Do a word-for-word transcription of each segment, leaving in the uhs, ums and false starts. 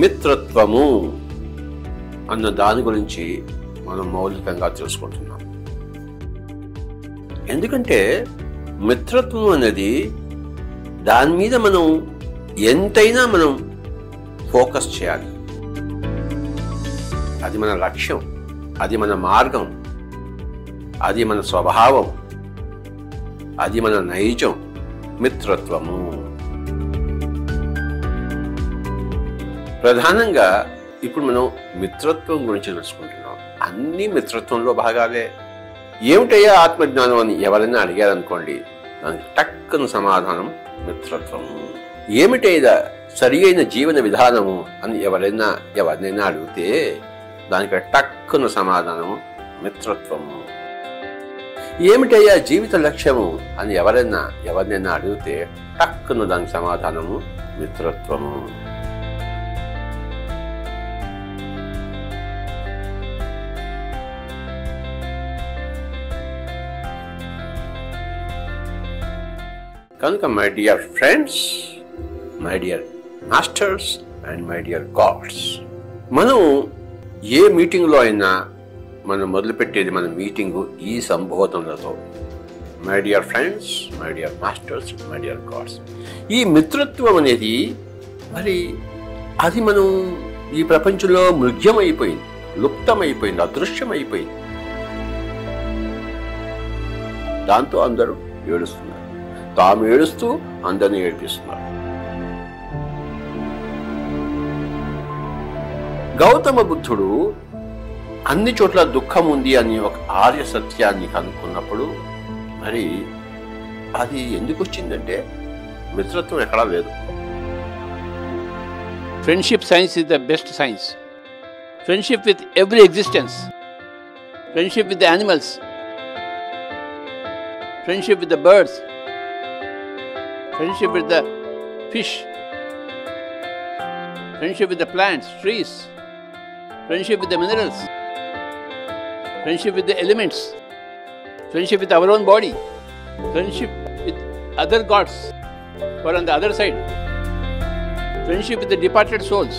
మిత్రత్వము అన్న దాని గురించి మనం మౌలికంగా తెలుసుకుంటున్నాం. ఎందుకంటే మిత్రత్వం అనేది దాని మీద మనం ఎంతైనా మనం ఫోకస్ చేయాలి. అది మన లక్ష్యం, అది మన మార్గం, అది మన స్వభావం, అది మన నైజం మిత్రత్వము. ప్రధానంగా ఇప్పుడు మనం మిత్రత్వం గురించి తెలుసుకుంటున్నాం. అన్ని మిత్రత్వంలో భాగాలే. ఏమిటయ్యా ఆత్మజ్ఞానం అని ఎవరైనా అడిగారనుకోండి, దానికి టక్కన సమాధానం మిత్రత్వము. ఏమిటైదా సరి అయిన జీవన విధానము అని ఎవరైనా ఎవరినైనా అడిగితే దానికి టక్కున సమాధానము మిత్రత్వము. ఏమిటయ్యా జీవిత లక్ష్యము అని ఎవరైనా ఎవరినైనా అడిగితే టక్కున దానికి సమాధానము మిత్రత్వము. కనుక my dear friends, my dear masters and my dear gods, మనం ఏ మీటింగ్లో అయినా మనం మొదలుపెట్టేది మన మీటింగు ఈ సంబోధనలతో. My dear friends, my dear masters, my dear gods. ఈ మిత్రత్వం అనేది మరి అది మనం ఈ ప్రపంచంలో మృగ్యమైపోయింది, లుప్తమైపోయింది, అదృశ్యమైపోయింది. దాంతో అందరూ ఏడుస్తున్నారు, తాము ఏడుస్తూ అందరిని ఏడిపిస్తున్నారు. గౌతమ బుద్ధుడు అన్ని చోట్ల దుఃఖం ఉంది అని ఒక ఆర్య సత్యాన్ని కనుక్కున్నప్పుడు మరి అది ఎందుకు వచ్చిందంటే మిత్రత్వం ఎక్కడా లేదు. Friendship science is the best science. Friendship with every existence, friendship with the animals, friendship with the birds, friendship with the fish, friendship with the plants, trees, friendship with the minerals, friendship with the elements, friendship with our own body, friendship with other gods who are on the other side, friendship with the departed souls,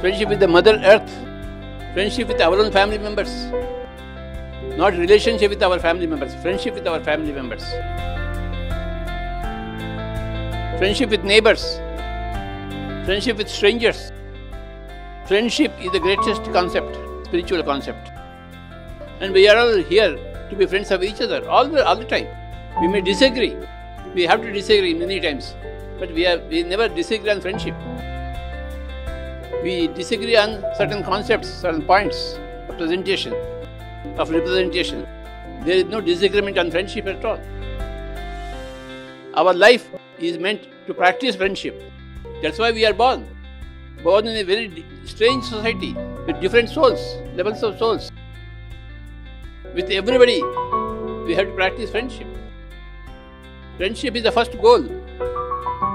friendship with the Mother Earth, friendship with our own family members, not relationship with our family members, friendship with our family members. Friendship with neighbors, friendship with strangers. Friendship is the greatest concept, spiritual concept. And we are all here to be friends of each other all the, all the time. We may disagree, we have to disagree many times, but we, are, we never disagree on friendship. We disagree on certain concepts, certain points of presentation, of representation. There is no disagreement on friendship at all. Our life is meant to practice friendship. That's why we are born. Born in a very strange society with different souls, levels of souls. With everybody, we have to practice friendship. Friendship is the first goal.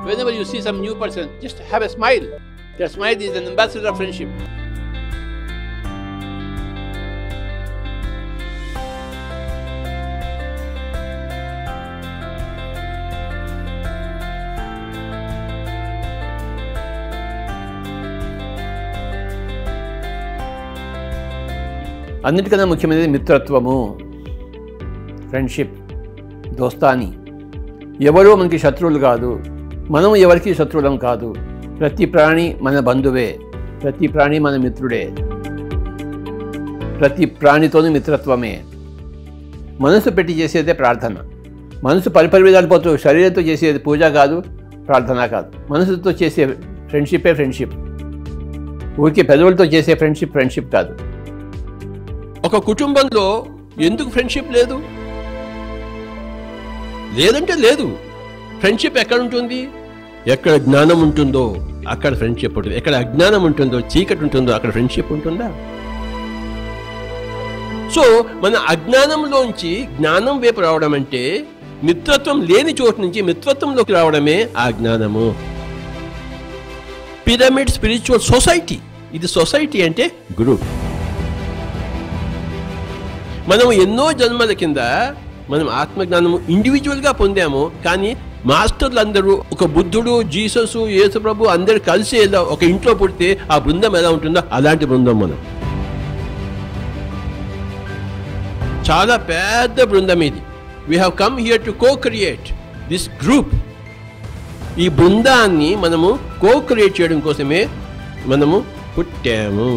Whenever you see some new person, just have a smile. That smile is an ambassador of friendship. అన్నిటికన్నా ముఖ్యమైనది మిత్రత్వము, friendship, దోస్తాని. ఎవరో మనకి శత్రువులు కాదు, మనం ఎవరికి శత్రువులం కాదు. ప్రతి ప్రాణి మన బంధువే, ప్రతి ప్రాణి మన మిత్రుడే, ప్రతి ప్రాణితోనూ మిత్రత్వమే. మనసు పెట్టి చేసేదే ప్రార్థన. మనసు పరిపరి విధాలు పోతూ శరీరంతో చేసేది పూజ కాదు, ప్రార్థన కాదు. మనసుతో చేసే ఫ్రెండ్షిప్పే ఫ్రెండ్షిప్. ఊరికి పెదవులతో చేసే ఫ్రెండ్షిప్ ఫ్రెండ్షిప్ కాదు. ఒక కుటుంబంలో ఎందుకు ఫ్రెండ్షిప్ లేదు? లేదంటే లేదు. ఫ్రెండ్షిప్ ఎక్కడ ఉంటుంది? ఎక్కడ జ్ఞానం ఉంటుందో అక్కడ ఫ్రెండ్షిప్ ఉంటుంది. ఎక్కడ అజ్ఞానం ఉంటుందో, చీకటి ఉంటుందో అక్కడ ఫ్రెండ్షిప్ ఉంటుందా? సో మన అజ్ఞానంలోంచి జ్ఞానం వైపు రావడం అంటే మిత్రత్వం లేని చోటు నుంచి మిత్రత్వంలోకి రావడమే ఆ జ్ఞానము. Pyramid spiritual society. ఇది సొసైటీ అంటే గ్రూప్. మనం ఎన్నో జన్మల కింద మనం ఆత్మజ్ఞానము ఇండివిజువల్గా పొందాము, కానీ మాస్టర్లు అందరూ ఒక బుద్ధుడు జీసస్ యేసు ప్రభు అందరు కలిసి ఒక ఇంట్లో పుడితే ఆ బృందం ఎలా ఉంటుందో అలాంటి బృందం మనం. చాలా పెద్ద బృందం ఇది. We have come here to co create this group. ఈ బృందాన్ని మనము కో క్రియేట్ చేయడం కోసమే మనము పుట్టాము.